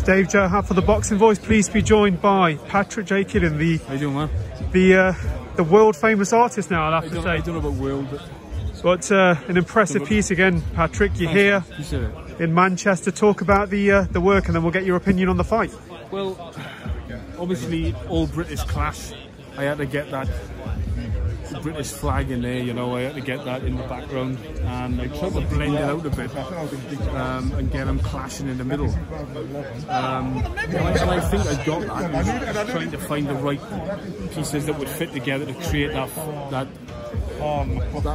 It's Dave Jaha for The Boxing Voice. Pleased to be joined by Patrick J. Killian, how you doing, man? The world-famous artist now, I'll have to say. I don't know about world, but an impressive piece again, Patrick. You're here in Manchester. Talk about the work, and then we'll get your opinion on the fight. Well, obviously, all British clash. I had to get that British flag in there, you know. I had to get that in the background, and I tried to blend it out a bit and get them clashing in the middle. And I think I got that. I was trying to find the right pieces that would fit together to create that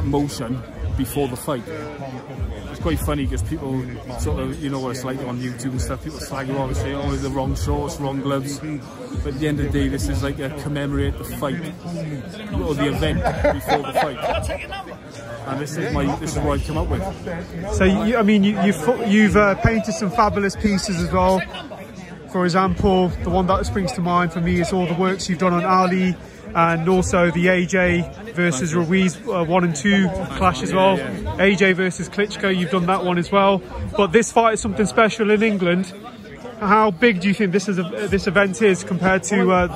motion before the fight. It's quite funny because people sort of, you know what it's like on YouTube and stuff, people slag you off and say, oh, it's the wrong shorts, wrong gloves. But at the end of the day, this is like a commemorate the fight, or the event before the fight. And this is what I come up with. So, you've painted some fabulous pieces as well. For example, the one that springs to mind for me is all the works you've done on Ali, and also the AJ versus Ruiz 1 and 2 clash as well. AJ versus Klitschko, you've done that one as well. But this fight is something special in England. How big do you think this event is compared to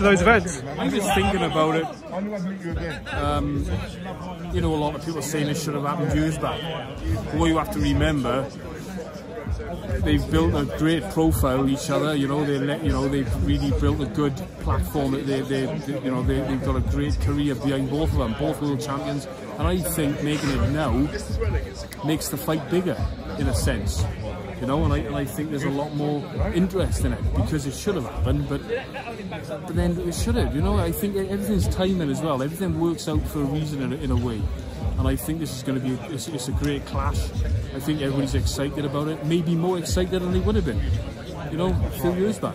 those events? I'm just thinking about it. You know, a lot of people saying this should have happened years back. What you have to remember, they've built a great profile each other. You know, they've really built a good platform. They've got a great career behind both of them, both world champions. And I think making it now makes the fight bigger, in a sense. You know, and I think there's a lot more interest in it because it should have happened, but then it should have. You know, I think everything's timing as well. Everything works out for a reason in a way. And I think this is going to be it's a great clash. I think everybody's excited about it, maybe more excited than they would have been, you know, a few years back.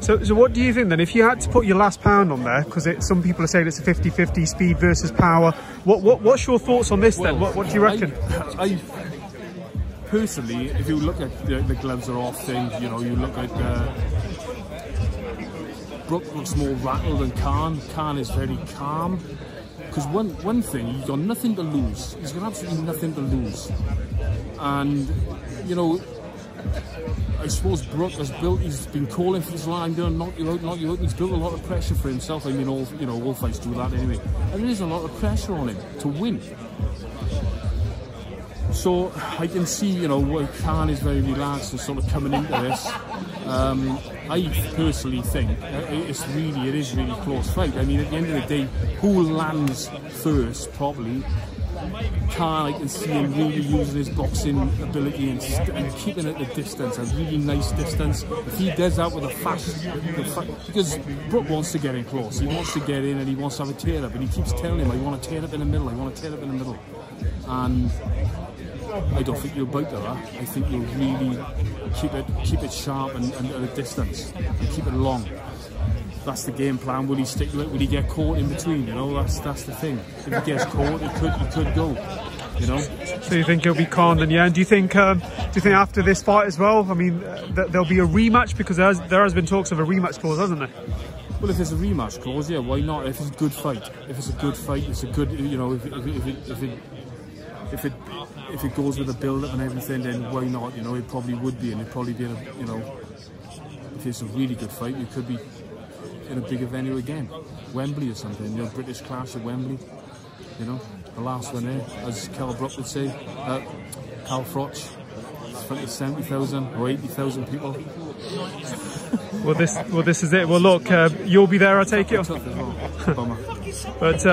So what do you think then? If you had to put your last pound on there, because some people are saying it's a 50-50 speed versus power, what's your thoughts on this then? What do you reckon? Personally, if you look at the gloves are off thing, you know, you look at Brook looks more rattled than Khan. Khan is very calm. Because one thing, he's got nothing to lose. He's got absolutely nothing to lose. And, you know, I suppose Brook has built, he's been calling for this line, I'm going to knock you out, knock you out. He's built a lot of pressure for himself. I mean, all fights do that anyway. And there is a lot of pressure on him to win. So I can see, you know, where Khan is very relaxed and sort of coming into this. I personally think it is really close fight. I mean, at the end of the day, who lands first probably? Khan, I can see him really using his boxing ability and keeping it at a distance, a really nice distance. If he does that with a fast, because Brook wants to get in close, he wants to get in and he wants to have a tear up, and he keeps telling him, I want to tear up in the middle, I want to tear up in the middle. And I don't think you'll bite that. I think you'll really keep it sharp and at a distance and keep it long. That's the game plan. Will he stick to it? Will he get caught in between? You know, that's the thing. If he gets caught, it could go. You know. So you think he'll be calm then? Yeah. And do you think after this fight as well? I mean, there'll be a rematch, because there has been talks of a rematch clause, hasn't there? Well, if there's a rematch clause, yeah, why not? If it's a good fight, it's a good. You know, if it goes with the build-up and everything, then why not? You know, it probably would be, and it'd probably be, you know, if it's a really good fight, you could be in a bigger venue again, Wembley or something. You know, British clash at Wembley. You know, the last one there, as Kell Brook would say, Carl Froch, in front of 70,000 or 80,000 people. Well, this is it. Well, look, you'll be there. I take it. Bummer. But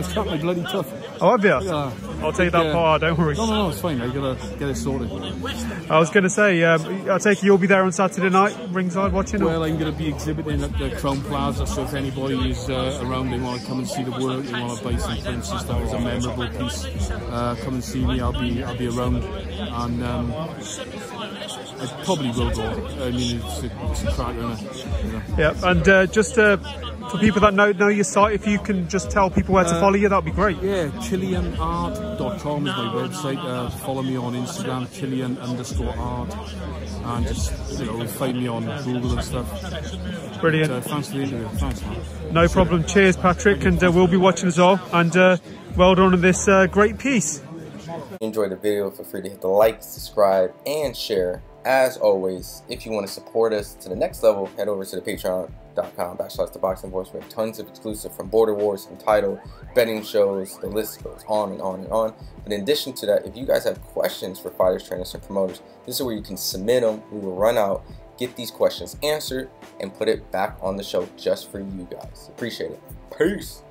it's got me bloody tough. Oh, have you? Yeah. I'll take that part, don't worry. No, it's fine. I've got to get it sorted. I was going to say, I'll take it you'll be there on Saturday night, ringside watching? Well, I'm going to be exhibiting at the Crown Plaza, so if anybody is around, they want to come and see the work, they want to buy some prints and stuff, it's a memorable piece. Come and see me, I'll be around. And I probably will go. I mean, it's a cracker, isn't it? You know? Yeah, and for people that know your site, if you can just tell people where to follow you, that'd be great. Yeah, chillianart.com is my website. Follow me on Instagram, chillian_art, and just, you know, find me on Google and stuff. Brilliant. But, thanks for the interview. Thanks, man. No problem. Cheers, Patrick, and we'll be watching as well. And well done on this great piece. Enjoy the video. Feel free to hit the like, subscribe, and share. As always, if you want to support us to the next level, head over to the patreon.com/theboxingvoice. We have tons of exclusive, from Border Wars, Entitled, betting shows, the list goes on and on and on. But in addition to that, if you guys have questions for fighters, trainers, and promoters, this is where you can submit them. We will run out, get these questions answered, and put it back on the show just for you guys. Appreciate it. Peace.